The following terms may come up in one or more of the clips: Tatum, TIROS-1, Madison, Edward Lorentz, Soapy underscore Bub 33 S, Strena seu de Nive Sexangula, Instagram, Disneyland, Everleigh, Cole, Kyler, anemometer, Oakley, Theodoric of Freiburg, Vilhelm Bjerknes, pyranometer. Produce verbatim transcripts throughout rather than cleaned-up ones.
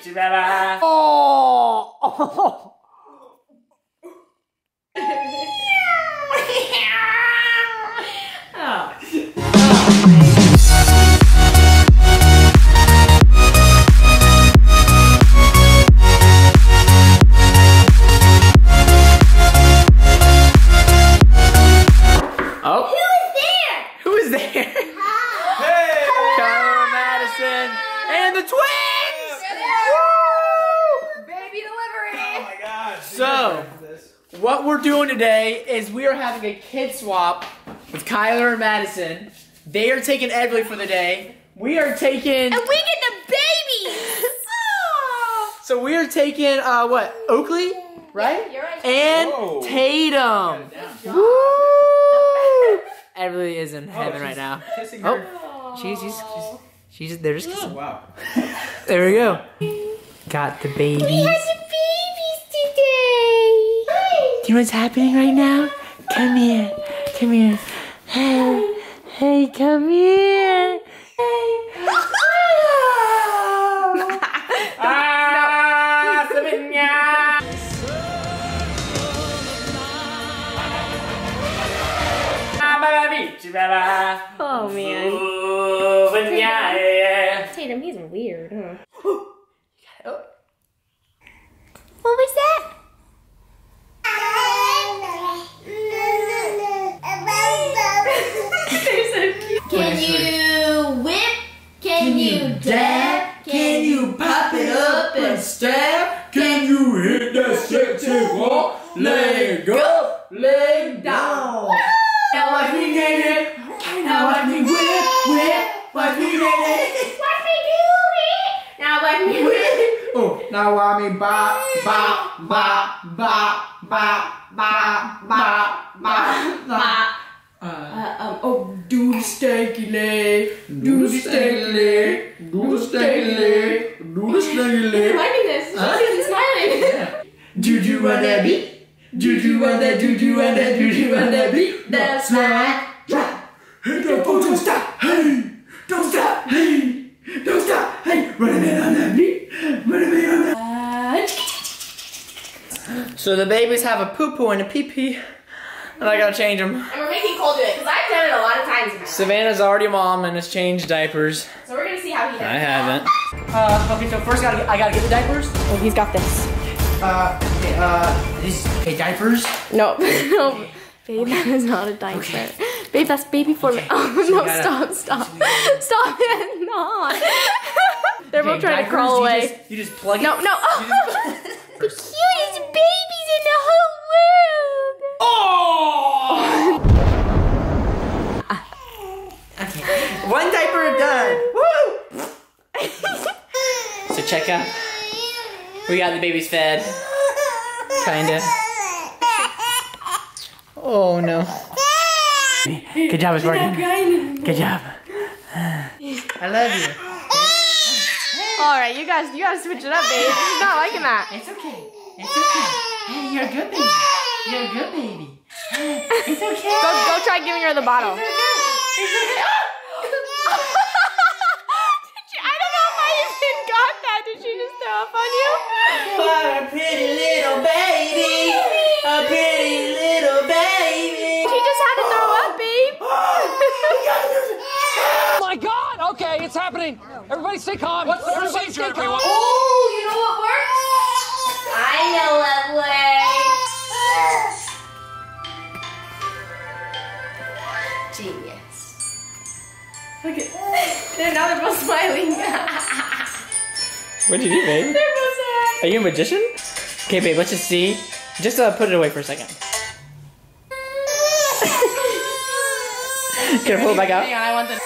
Thank you, Bella. Oh. What we're doing today is we are having a kid swap with Kyler and Madison. They are taking Everleigh for the day. We are taking... And we get the babies! So we are taking, uh, what, Oakley, right? You're right. And whoa. Tatum. Woo! Everleigh is in heaven oh, right now. Kissing her. Oh, she's, she's, she's, she's, they're just kissing. Oh, wow. There we go. Got the babies. We had the babies today. You know what's happening right now? Come here. Come here. Hey. Hey, come here. Hey. Ah! Oh, man. Tatum, he's weird, huh? Oh. What was that? Can you whip? Can, Can you, you dab? Can you pop it up and stab? Can you hit that shit to walk? Leg go, up, leg down. Now I can get it. Now I can whip, whip. What we do it. What we do it. Now I can whip. Oh, now I mean bop, bop, bop, bop, bop, bop, bop, bop, bop. Uh, uh, um, oh, do the stanky leg, do the stanky leg, do the stanky leg, do the stanky leg. I'm liking this. Huh? She's smiling. Yeah. Do do want that beat? Do do want that? Do do want that? Do do want that beat? That's right. Drop. Hey, don't stop. Hey, don't stop. Hey, don't stop. Hey, run a bit on that beat. Run a bit on that. So the babies have a poo poo and a pee pee. And I gotta change them. And we're making Cole do it, because I've done it a lot of times now. Savannah's already a mom and has changed diapers. So we're gonna see how he does. I haven't. Uh, okay, so first I gotta, I gotta get the diapers. Oh, he's got this. Uh, okay, uh, these, okay, diapers? No, no. Babe, okay. That is not a diaper. Okay. Babe, that's baby formula. Okay. Oh, so no, gotta, stop, stop. Gotta... Stop it, no. They're okay, both trying diapers, to crawl away. You just, you just plug it. No, no. Oh. The cutest babies in the whole world. Oh! Okay. One diaper done. Woo! So check out. We got the babies fed. Kinda. Oh no. Good job, it's working. Good job. I love you. Alright, you guys, you gotta switch it up, babe. She's not liking that. It's okay. It's okay. Hey, you're a good baby. You're a good baby. It's okay. Go, go try giving her the bottle. It's okay. It's okay. Did you, I don't know if I even got that. Did she just throw up on you? What a pretty little baby. A pretty little baby. She just had to throw up, babe. Oh my God. Okay, it's happening. Everybody stay calm. What's the procedure, stay calm. Everyone? Oh, you know what works? I know what works. Genius. Look at. Now they're both smiling. What did you do, babe? They're both smiling. Are you a magician? Okay, babe. Let's just see. Just uh, put it away for a second. Can I pull it back out? Hang on, I want the.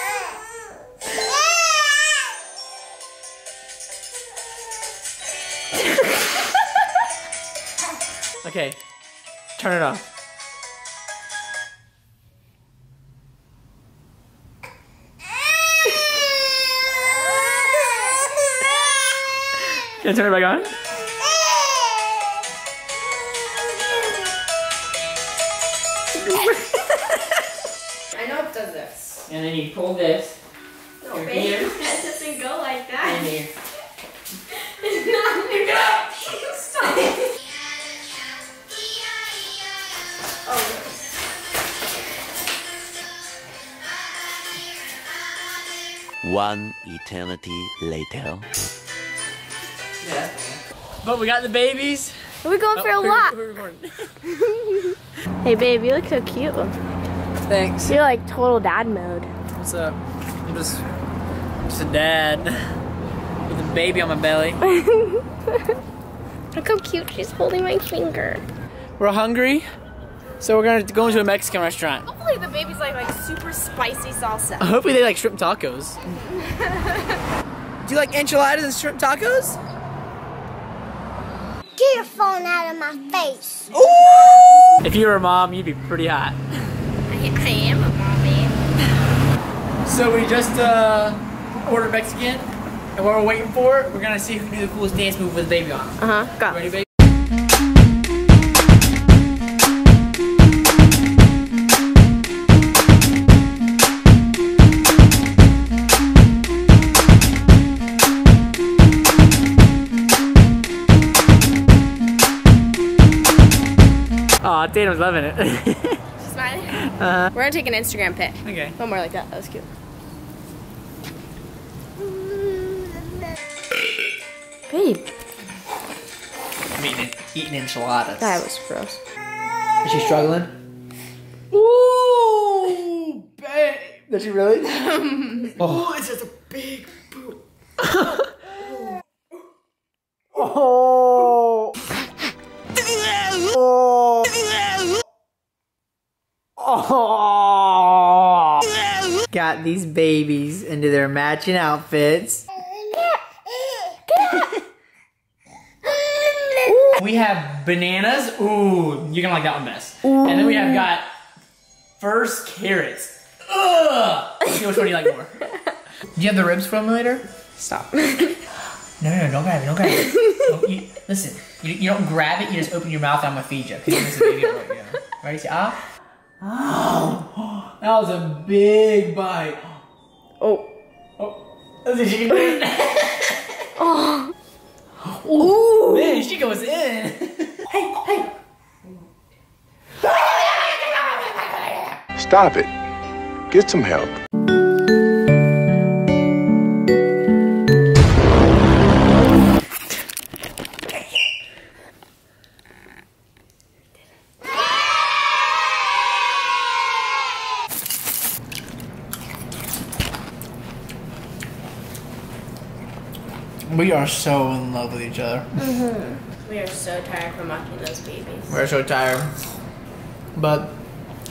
Okay, turn it off. Can I turn it back on? I know it does this. And then you pull this. No, babe, that doesn't go like that. In here. One eternity later. Yeah. But we got the babies. We're going oh, for a we're, walk. We're hey babe, you look so cute. Thanks. You're like total dad mode. What's up? I'm just, I'm just a dad with a baby on my belly. Look how cute she's holding my finger. We're hungry, so we're gonna go into a Mexican restaurant. Hopefully the babies like like super spicy salsa. Hopefully they like shrimp tacos. Do you like enchiladas and shrimp tacos? Get your phone out of my face. Ooh! If you were a mom, you'd be pretty hot. I, I am a mommy. So we just uh, ordered Mexican, and while we're waiting for it, we're gonna see who can do the coolest dance move with the baby on. Uh huh. Go. Ready, baby? Aw, Tatum's loving it. She's mine? Uh-huh. We're gonna take an Instagram pic. Okay. One more like that. That was cute. Babe. I'm eating, eating enchiladas. That was gross. Is she struggling? Ooh, babe. Did she really? Oh, it's just a big boo. Oh. Oh. Oh. Got these babies into their matching outfits. We have bananas. Ooh, you're gonna like that one best. Ooh. And then we have got first carrots. Ugh. Which one do you like more? Do you have the ribs from later? Stop. No, no, no, don't grab it, don't grab it. Don't, you, listen, you, you don't grab it, you just open your mouth and I'm gonna feed you. This is a baby right now. Ready, say ah? Oh, that was a big bite. Oh. Oh. Oh. Ooh. Man, she goes in. Hey, hey. Stop it. Get some help. We are so in love with each other. Mm-hmm. We are so tired from watching those babies. We're so tired. But,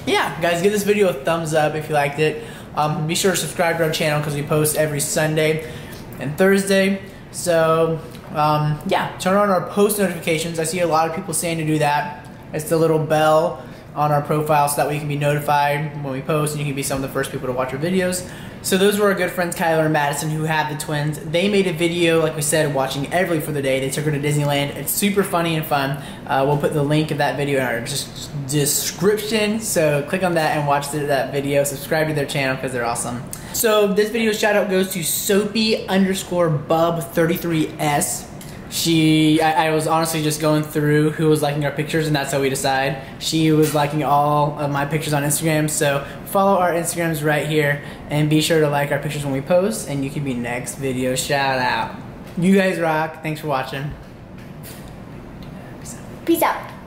yeah, guys, give this video a thumbs up if you liked it. Um, be sure to subscribe to our channel because we post every Sunday and Thursday. So, um, yeah, turn on our post notifications. I see a lot of people saying to do that. It's the little bell on our profile so that way you can be notified when we post and you can be some of the first people to watch our videos. So those were our good friends Kyler and Madison who have the twins. They made a video, like we said, watching Everleigh for the day. They took her to Disneyland. It's super funny and fun. Uh, we'll put the link of that video in our just description. So click on that and watch that video. Subscribe to their channel because they're awesome. So this video shout out goes to Soapy underscore Bub thirty-three S. She, I, I was honestly just going through who was liking our pictures and that's how we decide. She was liking all of my pictures on Instagram, so follow our Instagrams right here and be sure to like our pictures when we post and you can be next video shout out. You guys rock. Thanks for watching. Peace out.